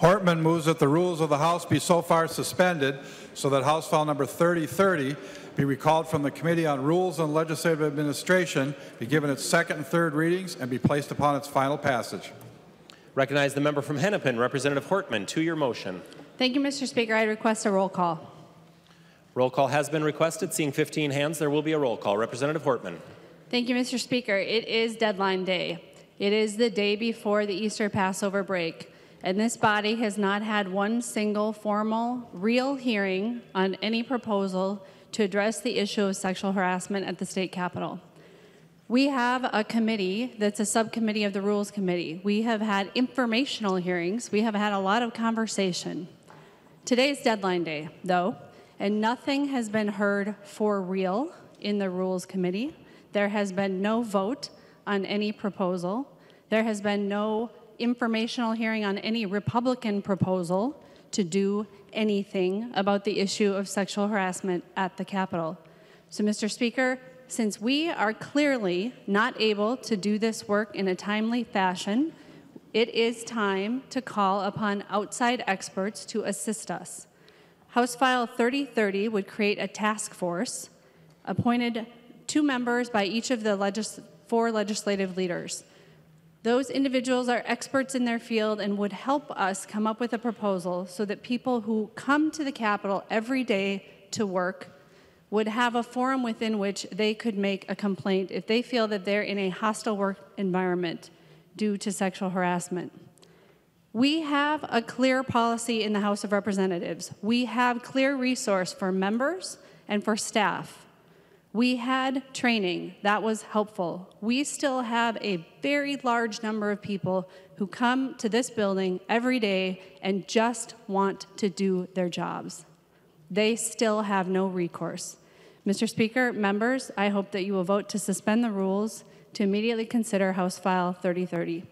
Hortman moves that the rules of the House be so far suspended so that House File number 3030 be recalled from the Committee on Rules and Legislative Administration, be given its second and third readings, and be placed upon its final passage. Recognize the member from Hennepin, Representative Hortman, to your motion. Thank you, Mr. Speaker. I request a roll call. Roll call has been requested. Seeing 15 hands, there will be a roll call. Representative Hortman. Thank you, Mr. Speaker. It is deadline day. It is the day before the Easter Passover break. And this body has not had one single formal, real hearing on any proposal to address the issue of sexual harassment at the state capitol. We have a committee that's a subcommittee of the Rules Committee. We have had informational hearings. We have had a lot of conversation. Today's deadline day, though, and nothing has been heard for real in the Rules Committee. There has been no vote on any proposal. There has been no informational hearing on any Republican proposal to do anything about the issue of sexual harassment at the Capitol. So, Mr. Speaker, since we are clearly not able to do this work in a timely fashion, it is time to call upon outside experts to assist us. House File 3030 would create a task force, appointed 2 members by each of the 4 legislative leaders. Those individuals are experts in their field and would help us come up with a proposal so that people who come to the Capitol every day to work would have a forum within which they could make a complaint if they feel that they're in a hostile work environment due to sexual harassment. We have a clear policy in the House of Representatives. We have clear resource for members and for staff. We had training that was helpful. We still have a very large number of people who come to this building every day and just want to do their jobs. They still have no recourse. Mr. Speaker, members, I hope that you will vote to suspend the rules to immediately consider House File 3030.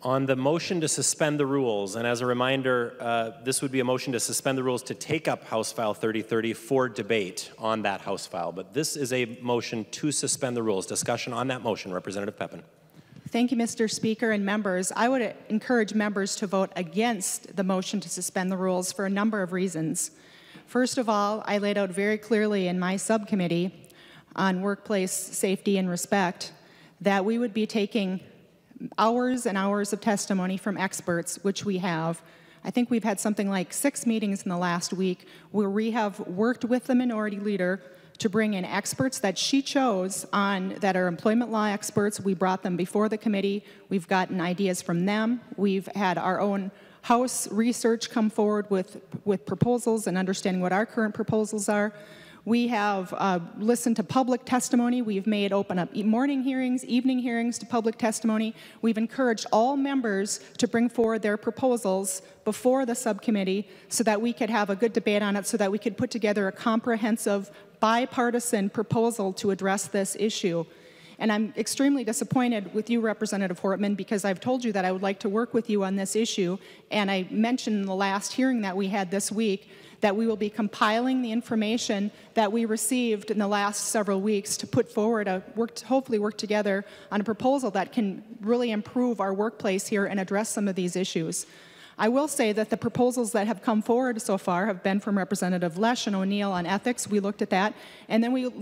On the motion to suspend the rules, and as a reminder, this would be a motion to suspend the rules to take up House File 3030 for debate on that House file. But this is a motion to suspend the rules. Discussion on that motion, Representative Pepin. Thank you, Mr. Speaker and members. I would encourage members to vote against the motion to suspend the rules for a number of reasons. First of all, I laid out very clearly in my subcommittee on workplace safety and respect that we would be taking hours and hours of testimony from experts, which we have. I think we've had something like 6 meetings in the last week where we have worked with the minority leader to bring in experts that she chose on that are employment law experts. We brought them before the committee. We've gotten ideas from them. We've had our own House research come forward with proposals and understanding what our current proposals are. We have listened to public testimony. We've made open up morning hearings, evening hearings to public testimony. We've encouraged all members to bring forward their proposals before the subcommittee so that we could have a good debate on it, so that we could put together a comprehensive, bipartisan proposal to address this issue. And I'm extremely disappointed with you, Representative Hortman, because I've told you that I would like to work with you on this issue. And I mentioned in the last hearing that we had this week that we will be compiling the information that we received in the last several weeks to put forward a hopefully work together on a proposal that can really improve our workplace here and address some of these issues. I will say that the proposals that have come forward so far have been from Representative Lesch and O'Neill on ethics. We looked at that. And then we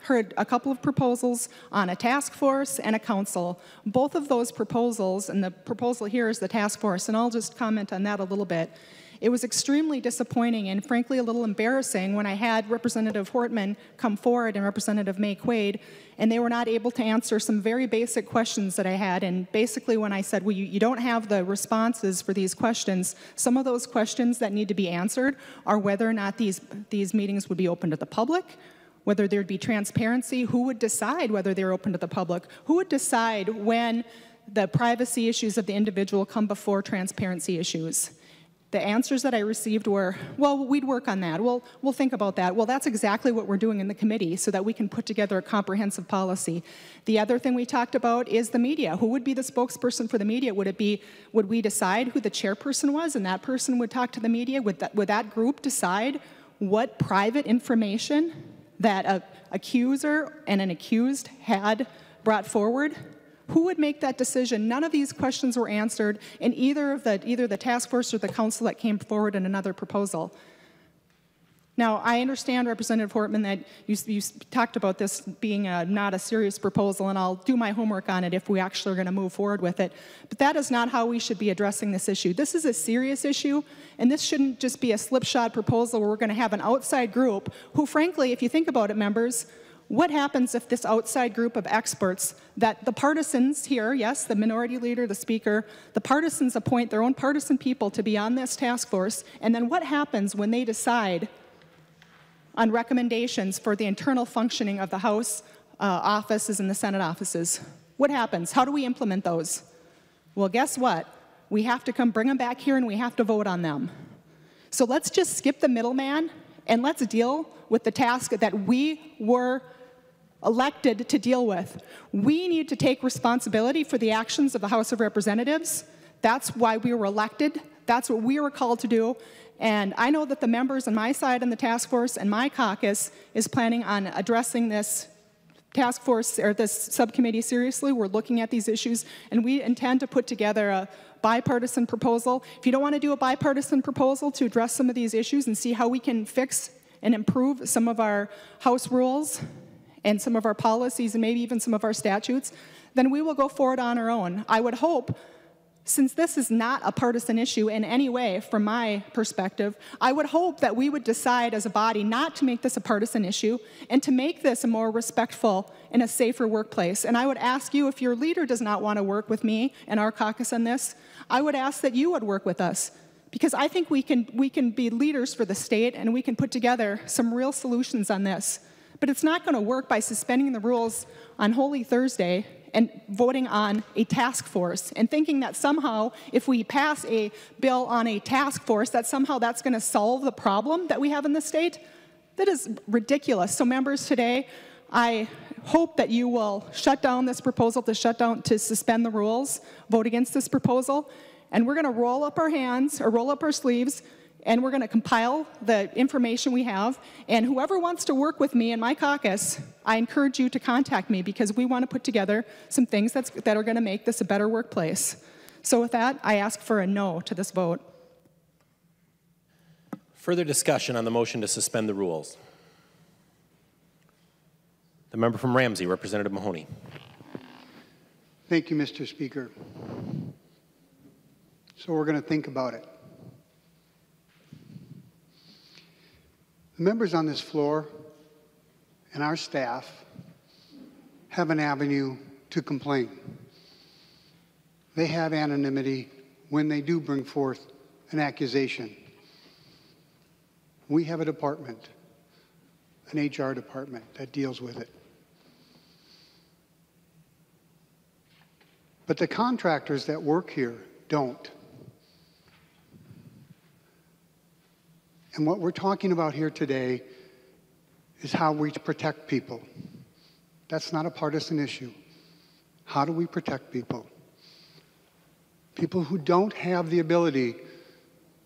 heard a couple of proposals on a task force and a council. Both of those proposals, and the proposal here is the task force, and I'll just comment on that a little bit. It was extremely disappointing and, frankly, a little embarrassing when I had Representative Hortman come forward and Representative May Quaid, and they were not able to answer some very basic questions that I had. And basically when I said, well, you don't have the responses for these questions, some of those questions that need to be answered are whether or not these meetings would be open to the public, whether there'd be transparency, who would decide whether they're open to the public, who would decide when the privacy issues of the individual come before transparency issues. The answers that I received were, well, we'd work on that. Well, we'll think about that. Well, that's exactly what we're doing in the committee so that we can put together a comprehensive policy. The other thing we talked about is the media. Who would be the spokesperson for the media? Would we decide who the chairperson was and that person would talk to the media? Would that group decide what private information that an accuser and an accused had brought forward? Who would make that decision? None of these questions were answered in either the task force or the council that came forward in another proposal. Now, I understand, Representative Hortman, that you talked about this being not a serious proposal, and I'll do my homework on it if we actually are going to move forward with it. But that is not how we should be addressing this issue. This is a serious issue, and this shouldn't just be a slipshod proposal where we're going to have an outside group who, frankly, if you think about it, members, what happens if this outside group of experts that the partisans here, yes, the minority leader, the speaker, the partisans appoint their own partisan people to be on this task force, and then what happens when they decide on recommendations for the internal functioning of the House offices and the Senate offices? What happens? How do we implement those? Well, guess what? We have to come bring them back here and we have to vote on them. So let's just skip the middleman and let's deal with the task that we were elected to deal with. We need to take responsibility for the actions of the House of Representatives. That's why we were elected. That's what we were called to do. And I know that the members on my side in the task force and my caucus is planning on addressing this task force or this subcommittee seriously. We're looking at these issues and we intend to put together a bipartisan proposal. If you don't want to do a bipartisan proposal to address some of these issues and see how we can fix and improve some of our House rules and some of our policies and maybe even some of our statutes, then we will go forward on our own. I would hope, since this is not a partisan issue in any way, from my perspective, I would hope that we would decide as a body not to make this a partisan issue and to make this a more respectful and a safer workplace. And I would ask you, if your leader does not want to work with me and our caucus on this, I would ask that you would work with us. Because I think we can be leaders for the state and we can put together some real solutions on this. But it's not going to work by suspending the rules on Holy Thursday and voting on a task force and thinking that somehow if we pass a bill on a task force that somehow that's going to solve the problem that we have in the state. That is ridiculous. So members, today I hope that you will shut down this proposal to suspend the rules, vote against this proposal, and we're going to roll up our hands or roll up our sleeves and we're going to compile the information we have, and whoever wants to work with me and my caucus, I encourage you to contact me because we want to put together some things that are going to make this a better workplace. So with that, I ask for a no to this vote. Further discussion on the motion to suspend the rules. The member from Ramsey, Representative Mahoney. Thank you, Mr. Speaker. So we're going to think about it. The members on this floor and our staff have an avenue to complain. They have anonymity when they do bring forth an accusation. We have a department, an HR department, that deals with it. But the contractors that work here don't. And what we're talking about here today is how we protect people. That's not a partisan issue. How do we protect people? People who don't have the ability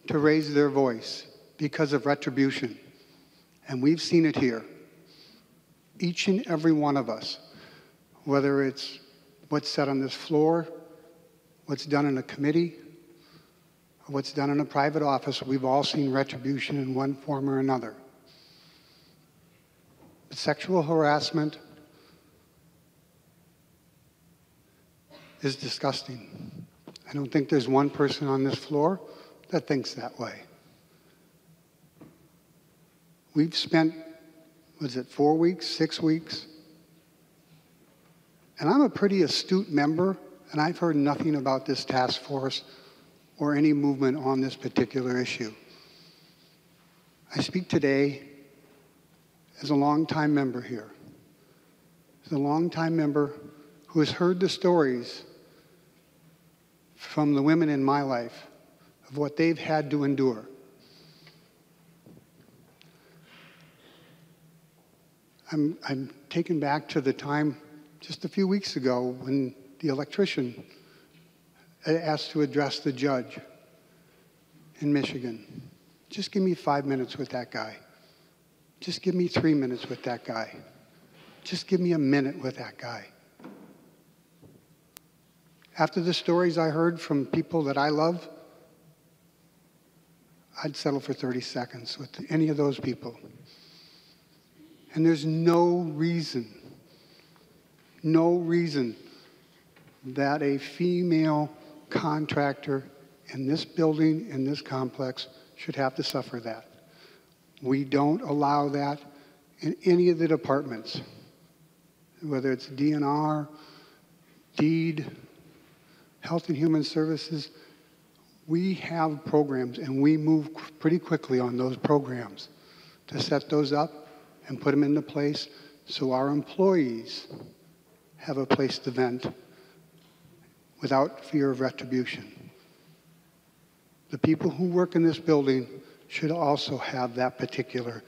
to raise their voice because of retribution. And we've seen it here. Each and every one of us, whether it's what's said on this floor, what's done in a committee, or what's done in a private office, we've all seen retribution in one form or another. But sexual harassment is disgusting. I don't think there's one person on this floor that thinks that way. We've spent, was it 4 weeks, 6 weeks? And I'm a pretty astute member, and I've heard nothing about this task force or any movement on this particular issue. I speak today as a longtime member here, as a longtime member who has heard the stories from the women in my life of what they've had to endure. I'm taken back to the time just a few weeks ago when the electrician asked to address the judge in Michigan. Just give me 5 minutes with that guy. Just give me 3 minutes with that guy. Just give me a minute with that guy. After the stories I heard from people that I love, I'd settle for 30 seconds with any of those people. And there's no reason that a female contractor in this building, in this complex, should have to suffer that. We don't allow that in any of the departments, whether it's DNR, Deed, Health and Human Services. We have programs, and we move pretty quickly on those programs to set those up and put them into place so our employees have a place to vent without fear of retribution. The people who work in this building should also have that particular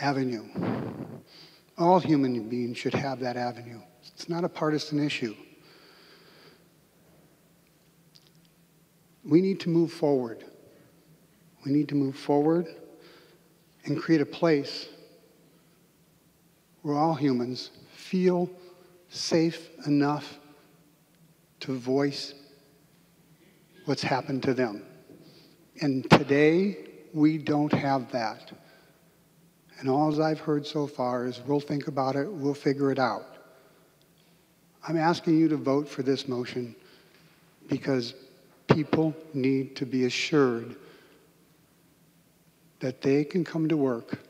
avenue. All human beings should have that avenue. It's not a partisan issue. We need to move forward. We need to move forward and create a place where all humans feel safe enough to voice what's happened to them. And today, we don't have that. And all I've heard so far is, we'll think about it, we'll figure it out. I'm asking you to vote for this motion because people need to be assured that they can come to work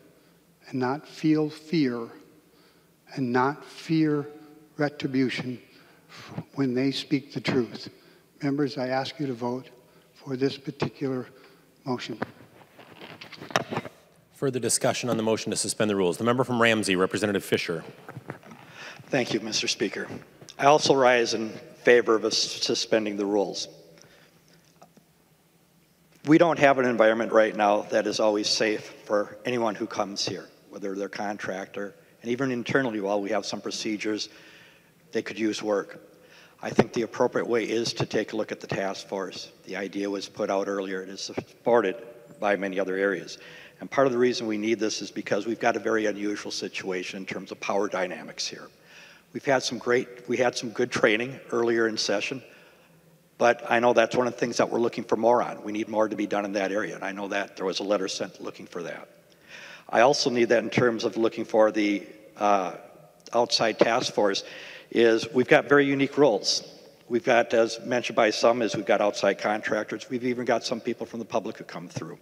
and not feel fear and not fear retribution when they speak the truth. Members, I ask you to vote for this particular motion. Further discussion on the motion to suspend the rules. The member from Ramsey, Representative Fisher. Thank you, Mr. Speaker. I also rise in favor of suspending the rules. We don't have an environment right now that is always safe for anyone who comes here, whether they're a contractor, and even internally, while we have some procedures, they could use work. I think the appropriate way is to take a look at the task force. The idea was put out earlier. It is supported by many other areas. And part of the reason we need this is because we've got a very unusual situation in terms of power dynamics here. We've had some good training earlier in session. But I know that's one of the things that we're looking for more on. We need more to be done in that area, and I know that there was a letter sent looking for that. I also need that in terms of looking for the outside task force. Is we've got very unique roles. We've got, as mentioned by some, is we've got outside contractors. We've even got some people from the public who come through.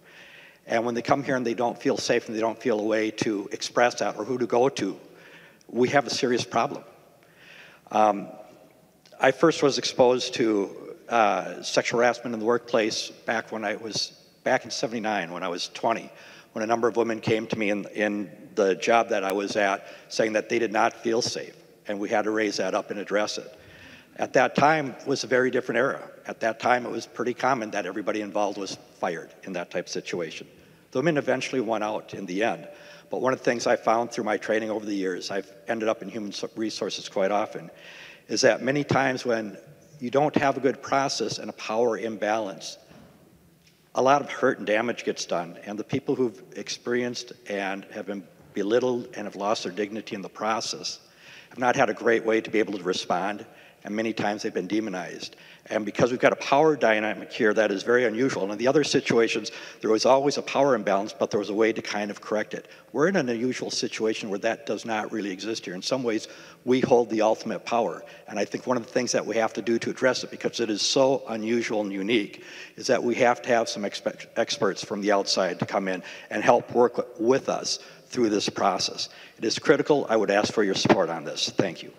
And when they come here and they don't feel safe and they don't feel a way to express that or who to go to, we have a serious problem. I first was exposed to sexual harassment in the workplace back when I was, back in '79 when I was 20, when a number of women came to me in the job that I was at saying that they did not feel safe, and we had to raise that up and address it. At that time, it was a very different era. At that time, it was pretty common that everybody involved was fired in that type of situation. The women eventually won out in the end, but one of the things I found through my training over the years, I've ended up in human resources quite often, is that many times when you don't have a good process and a power imbalance, a lot of hurt and damage gets done, and the people who've experienced and have been belittled and have lost their dignity in the process have not had a great way to be able to respond, and many times they've been demonized. And because we've got a power dynamic here that is very unusual, and in the other situations, there was always a power imbalance, but there was a way to kind of correct it. We're in an unusual situation where that does not really exist here. In some ways, we hold the ultimate power. And I think one of the things that we have to do to address it, because it is so unusual and unique, is that we have to have some experts from the outside to come in and help work with us through this process. It is critical. I would ask for your support on this. Thank you.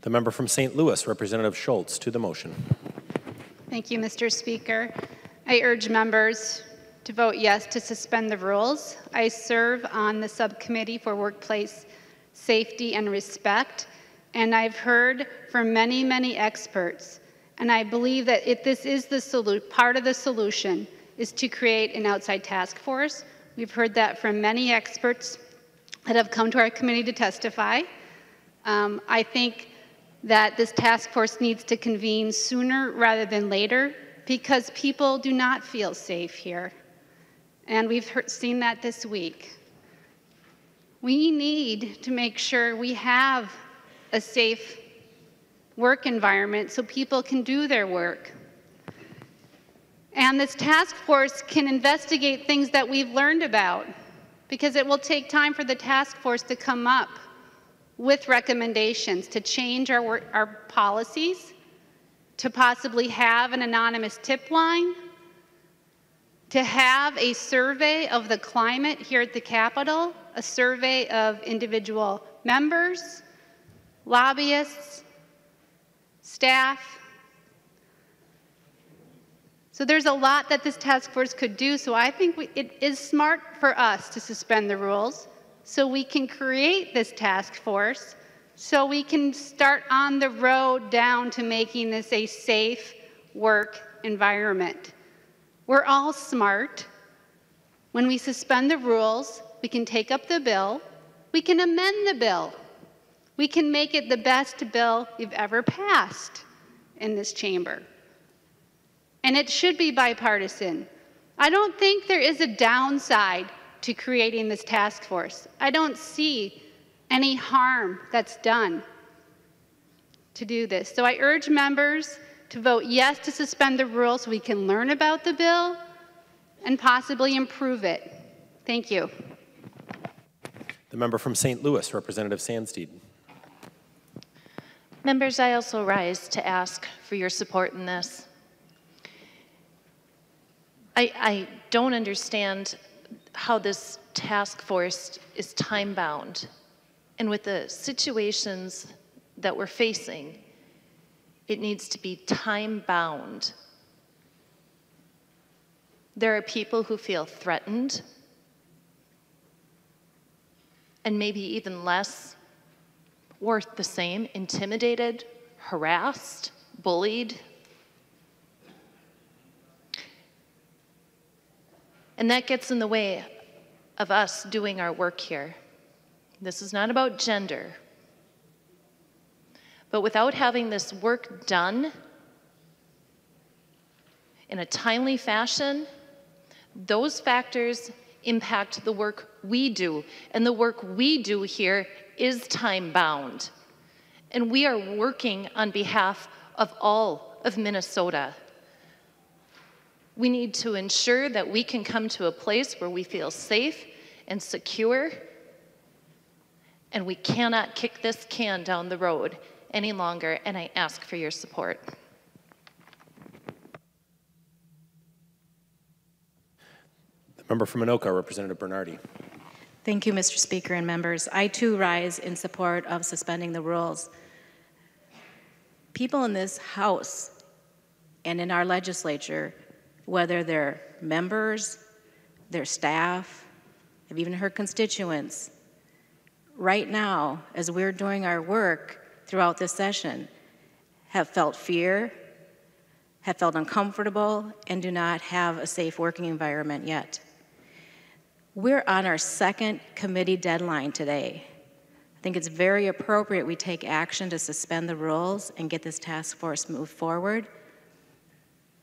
The member from St. Louis, Representative Schultz, to the motion. Thank you, Mr. Speaker. I urge members to vote yes to suspend the rules. I serve on the Subcommittee for Workplace Safety and Respect, and I've heard from many, many experts, and I believe that this is the solution. Part of the solution is to create an outside task force. We've heard that from many experts that have come to our committee to testify. I think that this task force needs to convene sooner rather than later because people do not feel safe here. And we've seen that this week. We need to make sure we have a safe work environment so people can do their work. And this task force can investigate things that we've learned about, because it will take time for the task force to come up with recommendations to change our policies, to possibly have an anonymous tip line, to have a survey of the climate here at the Capitol, a survey of individual members, lobbyists, staff. So there's a lot that this task force could do, so I think it is smart for us to suspend the rules so we can create this task force, so we can start on the road down to making this a safe work environment. We're all smart. When we suspend the rules, we can take up the bill, we can amend the bill, we can make it the best bill we've ever passed in this chamber. And it should be bipartisan. I don't think there is a downside to creating this task force. I don't see any harm that's done to do this. So I urge members to vote yes to suspend the rules so we can learn about the bill and possibly improve it. Thank you. The member from St. Louis, Representative Sandstede. Members, I also rise to ask for your support in this. I don't understand how this task force is time-bound. And with the situations that we're facing, it needs to be time-bound. There are people who feel threatened, and maybe even less, or the same, intimidated, harassed, bullied. And that gets in the way of us doing our work here. This is not about gender. But without having this work done in a timely fashion, those factors impact the work we do. And the work we do here is time-bound. And we are working on behalf of all of Minnesota. We need to ensure that we can come to a place where we feel safe and secure, and we cannot kick this can down the road any longer, and I ask for your support. The member from Anoka, Representative Bernardi. Thank you, Mr. Speaker and members. I too rise in support of suspending the rules. People in this House and in our legislature, whether they're members, their staff, I've even heard constituents, right now, as we're doing our work throughout this session, have felt fear, have felt uncomfortable, and do not have a safe working environment yet. We're on our second committee deadline today. I think it's very appropriate we take action to suspend the rules and get this task force moved forward.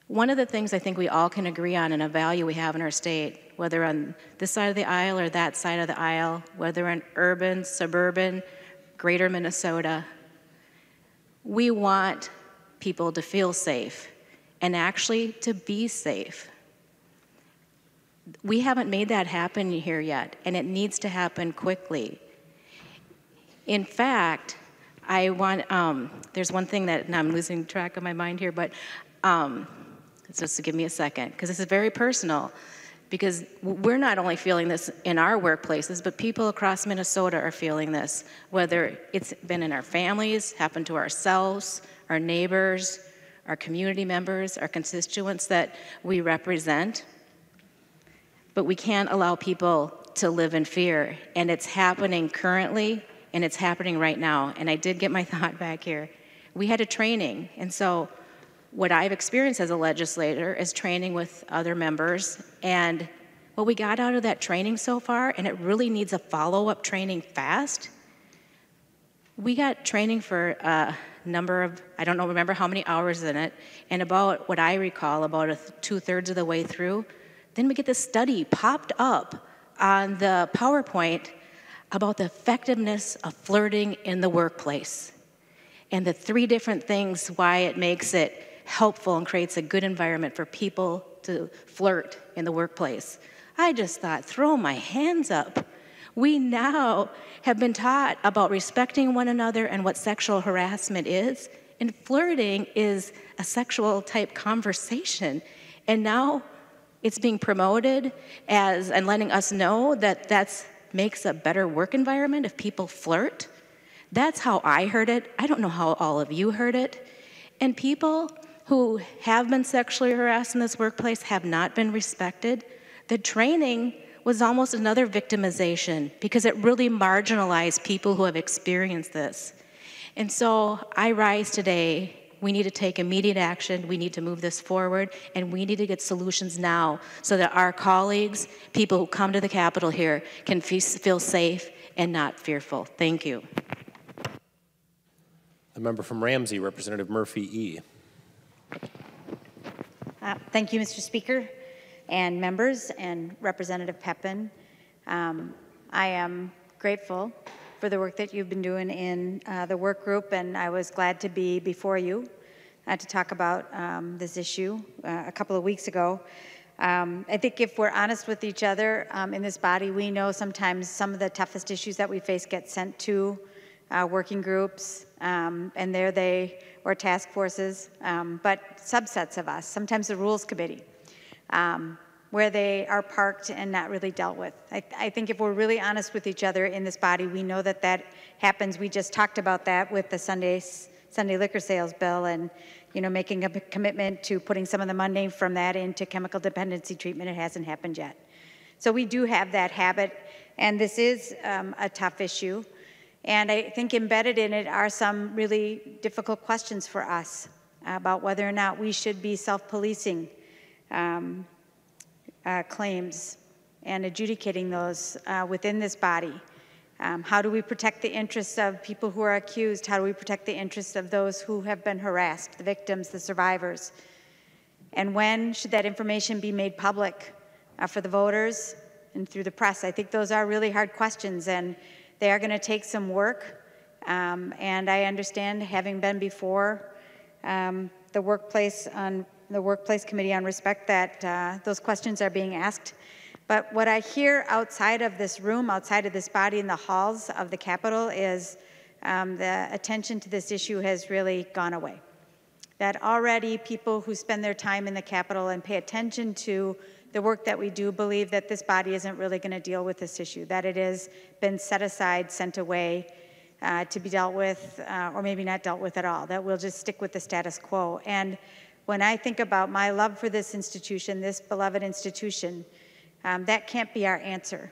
One of the things I think we all can agree on and a value we have in our state, whether on this side of the aisle or that side of the aisle, whether in urban, suburban, greater Minnesota, we want people to feel safe and actually to be safe. We haven't made that happen here yet, and it needs to happen quickly. In fact, I want, there's one thing that, and I'm losing track of my mind here, but just to give me a second, because this is very personal, because we're not only feeling this in our workplaces, but people across Minnesota are feeling this, whether it's been in our families, happened to ourselves, our neighbors, our community members, our constituents that we represent. But we can't allow people to live in fear, and it's happening currently, and it's happening right now. And I did get my thought back here. We had a training, and so what I've experienced as a legislator is training with other members, and what we got out of that training so far, and it really needs a follow-up training fast. We got training for a number of, I don't know, remember how many hours in it, and about what I recall, about two-thirds of the way through, then we get this study popped up on the PowerPoint about the effectiveness of flirting in the workplace. and the three different things why it makes it helpful and creates a good environment for people to flirt in the workplace. I just thought, throw my hands up. We now have been taught about respecting one another and what sexual harassment is, and flirting is a sexual type conversation. And now it's being promoted as, and letting us know that that makes a better work environment if people flirt. That's how I heard it. I don't know how all of you heard it. And people who have been sexually harassed in this workplace have not been respected. The training was almost another victimization because it really marginalized people who have experienced this. And so I rise today. We need to take immediate action. We need to move this forward, and we need to get solutions now so that our colleagues, people who come to the Capitol here, can feel safe and not fearful. Thank you. The member from Ramsey, Representative Murphy E. Thank you, Mr. Speaker, and members, and Representative Pepin. I am grateful for the work that you've been doing in the work group, and I was glad to be before you to talk about this issue a couple of weeks ago. I think if we're honest with each other in this body, we know sometimes some of the toughest issues that we face get sent to working groups, and there they, or task forces, but subsets of us, sometimes the Rules Committee, where they are parked and not really dealt with. I think if we're really honest with each other in this body, we know that that happens. We just talked about that with the Sunday liquor sales bill, and making a commitment to putting some of the money from that into chemical dependency treatment. It hasn't happened yet. So we do have that habit, and this is a tough issue. And I think embedded in it are some really difficult questions for us about whether or not we should be self-policing claims and adjudicating those within this body. How do we protect the interests of people who are accused? How do we protect the interests of those who have been harassed, the victims, the survivors? And when should that information be made public for the voters and through the press? I think those are really hard questions, and they are going to take some work. And I understand, having been before the Workplace Committee on Respect, that those questions are being asked. But what I hear outside of this room, outside of this body, in the halls of the Capitol, is the attention to this issue has really gone away. That already people who spend their time in the Capitol and pay attention to the work that we do believe that this body isn't really going to deal with this issue, that it has been set aside, sent away to be dealt with, or maybe not dealt with at all, that we'll just stick with the status quo. And when I think about my love for this institution, this beloved institution, that can't be our answer.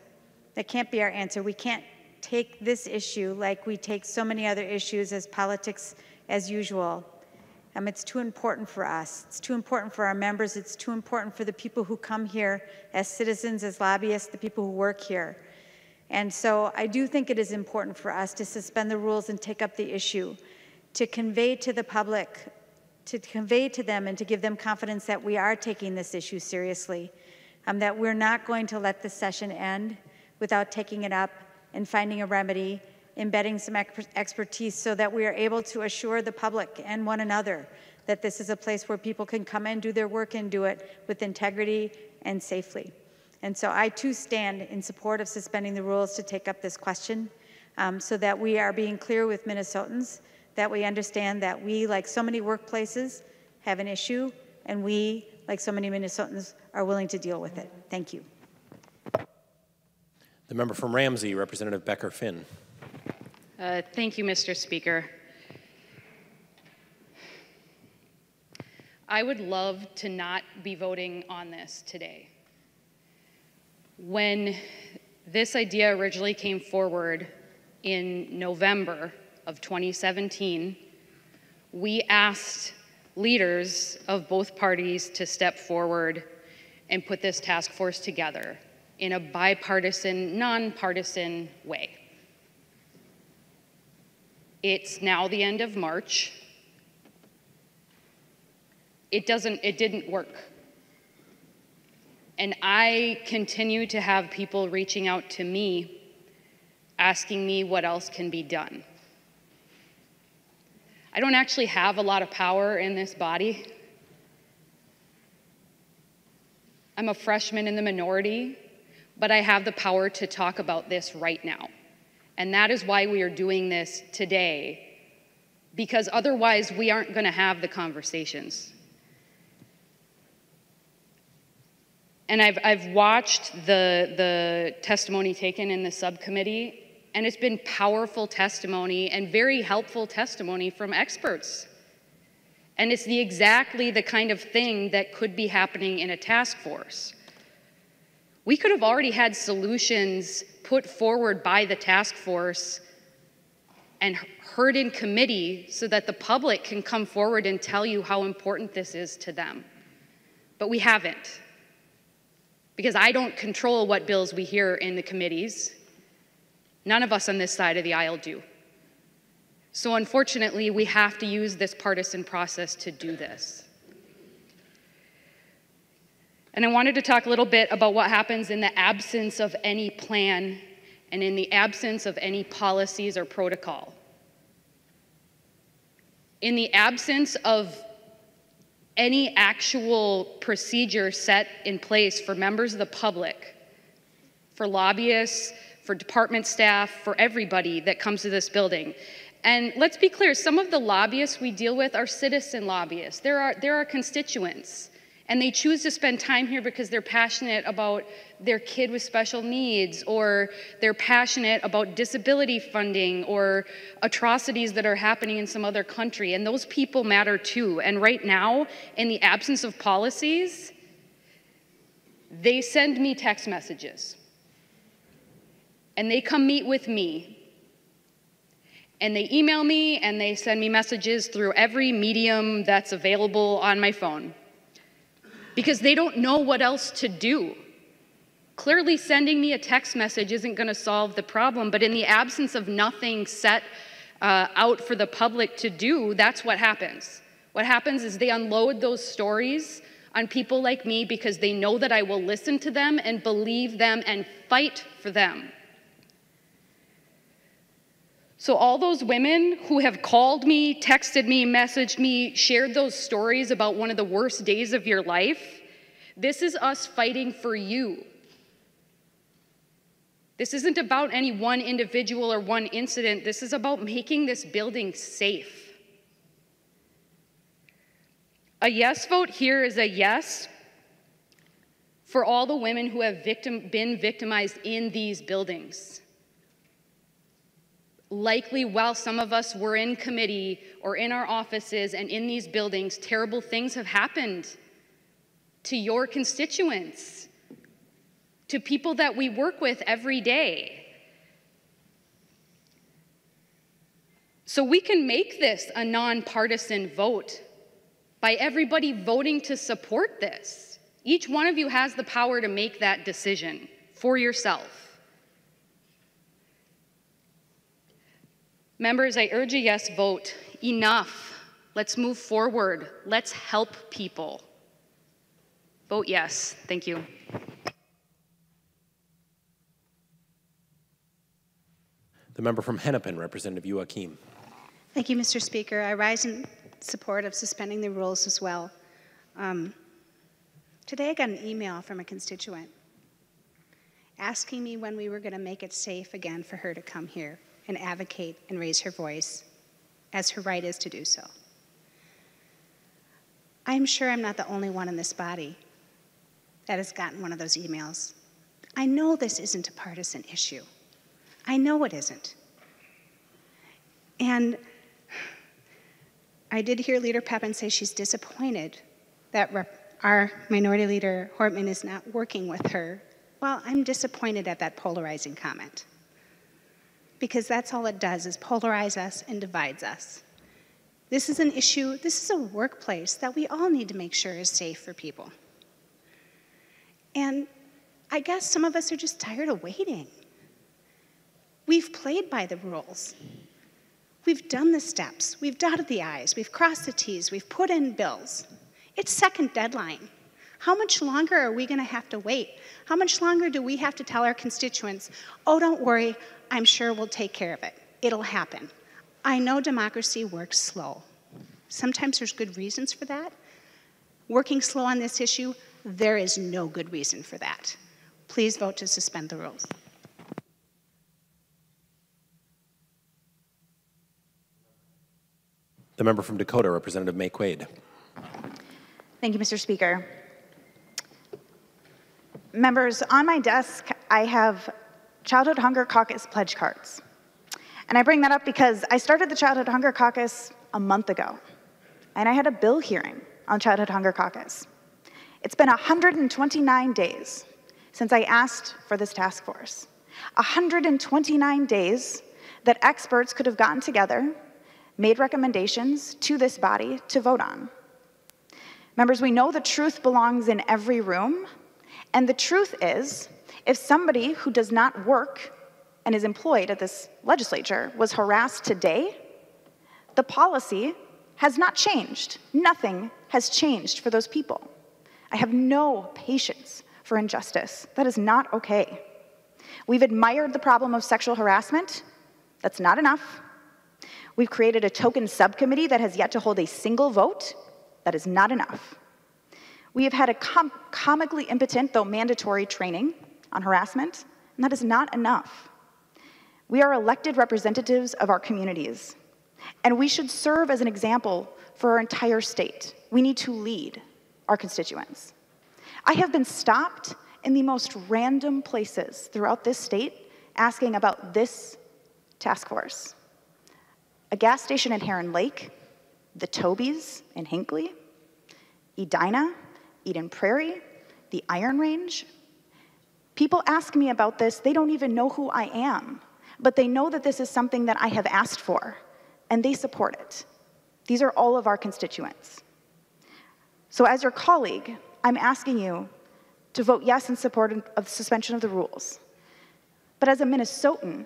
That can't be our answer. We can't take this issue like we take so many other issues as politics as usual. It's too important for us. It's too important for our members. It's too important for the people who come here as citizens, as lobbyists, the people who work here. And so I do think it is important for us to suspend the rules and take up the issue, to convey to the public, to convey to them and to give them confidence that we are taking this issue seriously, that we're not going to let this session end without taking it up and finding a remedy, embedding some expertise so that we are able to assure the public and one another that this is a place where people can come in, do their work, and do it with integrity and safely. And so I too stand in support of suspending the rules to take up this question so that we are being clear with Minnesotans, that we understand that we, like so many workplaces, have an issue, and we, like so many Minnesotans, are willing to deal with it. Thank you. The member from Ramsey, Representative Becker Finn. Thank you, Mr. Speaker. I would love to not be voting on this today. When this idea originally came forward in November of 2017, we asked leaders of both parties to step forward and put this task force together in a bipartisan, nonpartisan way. It's now the end of March. It didn't work. And I continue to have people reaching out to me, asking me what else can be done. I don't actually have a lot of power in this body. I'm a freshman in the minority, but I have the power to talk about this right now. And that is why we are doing this today, because otherwise we aren't going to have the conversations. And I've watched the testimony taken in the subcommittee, and it's been powerful testimony and very helpful testimony from experts. And it's exactly the kind of thing that could be happening in a task force. We could have already had solutions put forward by the task force and heard in committee so that the public can come forward and tell you how important this is to them. But we haven't. Because I don't control what bills we hear in the committees. None of us on this side of the aisle do. So unfortunately, we have to use this partisan process to do this. And I wanted to talk a little bit about what happens in the absence of any plan and in the absence of any policies or protocol. In the absence of any actual procedure set in place for members of the public, for lobbyists, for department staff, for everybody that comes to this building. And let's be clear, some of the lobbyists we deal with are citizen lobbyists. There are constituents, and they choose to spend time here because they're passionate about their kid with special needs, or they're passionate about disability funding, or atrocities that are happening in some other country, and those people matter too. And right now, in the absence of policies, they send me text messages, and they come meet with me, and they email me, and they send me messages through every medium that's available on my phone, because they don't know what else to do. Clearly, sending me a text message isn't going to solve the problem, but in the absence of nothing set out for the public to do, that's what happens. What happens is they unload those stories on people like me because they know that I will listen to them and believe them and fight for them. So all those women who have called me, texted me, messaged me, shared those stories about one of the worst days of your life, this is us fighting for you. This isn't about any one individual or one incident. This is about making this building safe. A yes vote here is a yes for all the women who have been victimized in these buildings. Likely, while some of us were in committee or in our offices and in these buildings, terrible things have happened to your constituents, to people that we work with every day. So we can make this a nonpartisan vote by everybody voting to support this. Each one of you has the power to make that decision for yourself. Members, I urge a yes vote. Enough. Let's move forward. Let's help people. Vote yes. Thank you. The member from Hennepin, Representative Joaquim. Thank you, Mr. Speaker. I rise in support of suspending the rules as well. Today I got an email from a constituent asking me when we were going to make it safe again for her to come here and advocate and raise her voice, as her right is to do so. I'm sure I'm not the only one in this body that has gotten one of those emails. I know this isn't a partisan issue. I know it isn't. And I did hear Leader Pepin say she's disappointed that our Minority Leader Hortman is not working with her. Well, I'm disappointed at that polarizing comment, because that's all it does is polarize us and divides us. This is an issue, this is a workplace that we all need to make sure is safe for people. And I guess some of us are just tired of waiting. We've played by the rules. We've done the steps, we've dotted the I's, we've crossed the T's, we've put in bills. It's second deadline. How much longer are we going to have to wait? How much longer do we have to tell our constituents, oh, don't worry, I'm sure we'll take care of it. It'll happen. I know democracy works slow. Sometimes there's good reasons for that. Working slow on this issue, there is no good reason for that. Please vote to suspend the rules. The member from Dakota, Representative May Quaid. Thank you, Mr. Speaker. Members, on my desk, I have Childhood Hunger Caucus pledge cards. And I bring that up because I started the Childhood Hunger Caucus a month ago, and I had a bill hearing on Childhood Hunger Caucus. It's been 129 days since I asked for this task force. 129 days that experts could have gotten together, made recommendations to this body to vote on. Members, we know the truth belongs in every room, and the truth is, if somebody who does not work and is employed at this legislature was harassed today, the policy has not changed. Nothing has changed for those people. I have no patience for injustice. That is not okay. We've admired the problem of sexual harassment. That's not enough. We've created a token subcommittee that has yet to hold a single vote. That is not enough. We have had a comically impotent, though mandatory, training on harassment, and that is not enough. We are elected representatives of our communities, and we should serve as an example for our entire state. We need to lead our constituents. I have been stopped in the most random places throughout this state asking about this task force. A gas station in Heron Lake, the Tobies in Hinckley, Edina, Eden Prairie, the Iron Range. People ask me about this. They don't even know who I am, but they know that this is something that I have asked for, and they support it. These are all of our constituents. So as your colleague, I'm asking you to vote yes in support of the suspension of the rules. But as a Minnesotan,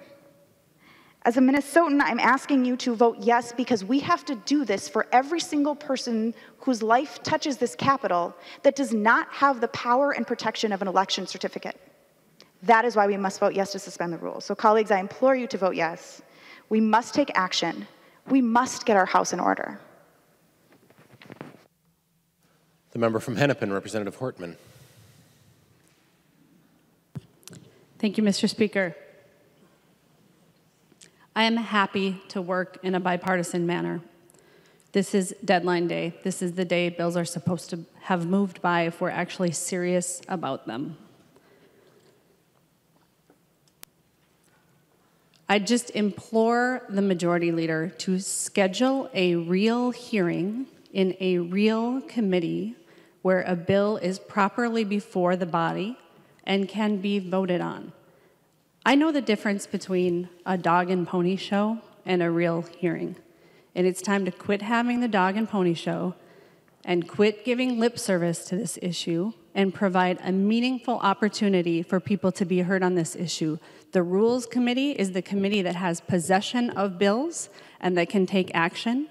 I'm asking you to vote yes because we have to do this for every single person whose life touches this capital that does not have the power and protection of an election certificate. That is why we must vote yes to suspend the rules. So colleagues, I implore you to vote yes. We must take action. We must get our house in order. The member from Hennepin, Representative Hortman. Thank you, Mr. Speaker. I am happy to work in a bipartisan manner. This is deadline day. This is the day bills are supposed to have moved by if we're actually serious about them. I just implore the majority leader to schedule a real hearing in a real committee where a bill is properly before the body and can be voted on. I know the difference between a dog and pony show and a real hearing. And it's time to quit having the dog and pony show and quit giving lip service to this issue and provide a meaningful opportunity for people to be heard on this issue. The Rules Committee is the committee that has possession of bills and that can take action.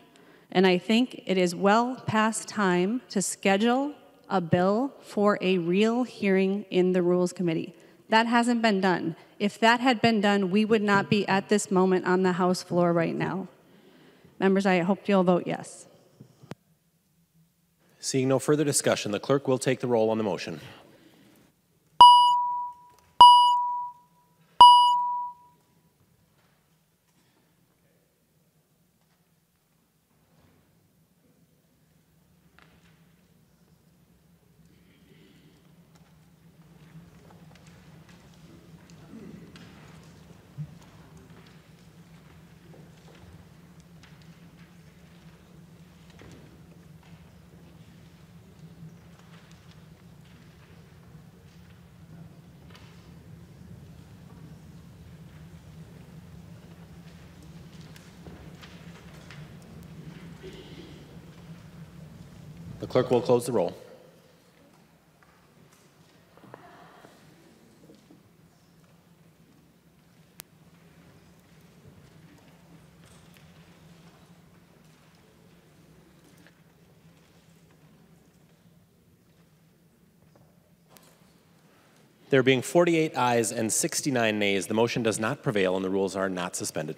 And I think it is well past time to schedule a bill for a real hearing in the Rules Committee. That hasn't been done. If that had been done, we would not be at this moment on the House floor right now. Members, I hope you'll vote yes. Seeing no further discussion, the clerk will take the roll on the motion. Clerk will close the roll. There being 48 ayes and 69 nays, the motion does not prevail and the rules are not suspended.